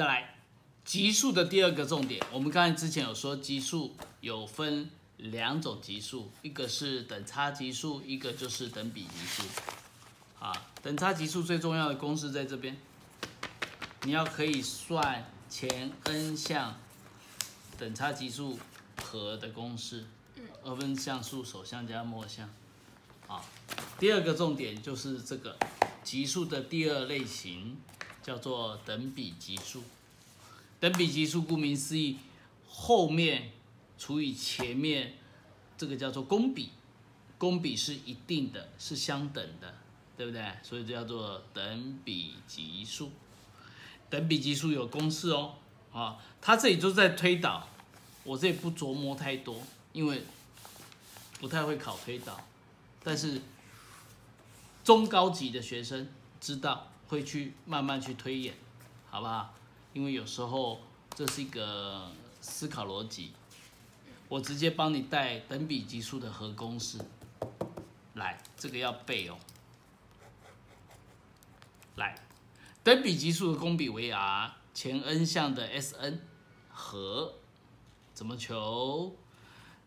再来，级数的第二个重点，我们刚才之前有说，级数有分两种级数，一个是等差级数，一个就是等比级数。啊，等差级数最重要的公式在这边，你要可以算前 n 项等差级数和的公式，二分项数首项加末项。啊，第二个重点就是这个级数的第二类型。 叫做等比级数，等比级数顾名思义，后面除以前面，这个叫做公比，公比是一定的，是相等的，对不对？所以这叫做等比级数。等比级数有公式哦，啊，它这里就在推导，我这里不琢磨太多，因为不太会考推导，但是中高级的学生知道。 会去慢慢去推演，好不好？因为有时候这是一个思考逻辑，我直接帮你带等比级数的和公式来，这个要背哦。来，等比级数的公比为 R， 前 n 项的 Sn 和怎么求？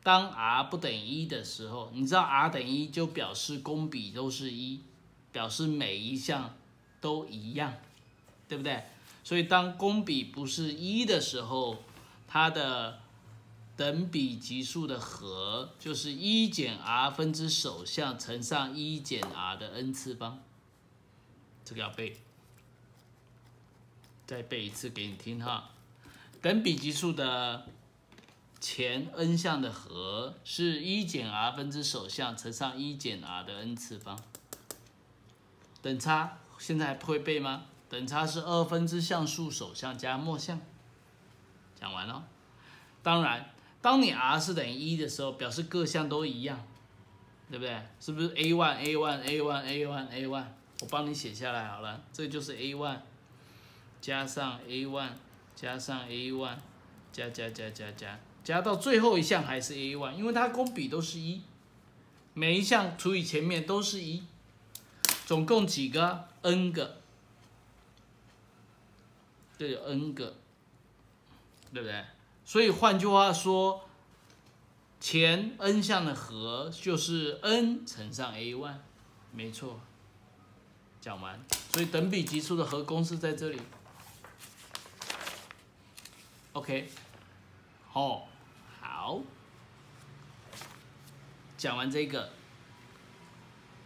当 R 不等于1的时候，你知道 R 等于1就表示公比都是1，表示每一项。 都一样，对不对？所以当公比不是1的时候，它的等比级数的和就是1减 r 分之首项乘上1减 r 的 n 次方。这个要背，再背一次给你听哈。等比级数的前 n 项的和是1减 r 分之首项乘上1减 r 的 n 次方。等差。 现在还不会背吗？等差是二分之项数首项加末项。讲完了。当然，当你 r 是等于1的时候，表示各项都一样，对不对？是不是 a1？我帮你写下来好了，这就是 a1 加上 a1 加上 a1 加到最后一项还是 a1， 因为它公比都是1，每一项除以前面都是1。 总共几个 ？n 个，这有 n 个，对不对？所以换句话说，前 n 项的和就是 n 乘上 a1， 没错。讲完，所以等比级数的和公式在这里。OK， 好，讲完这个。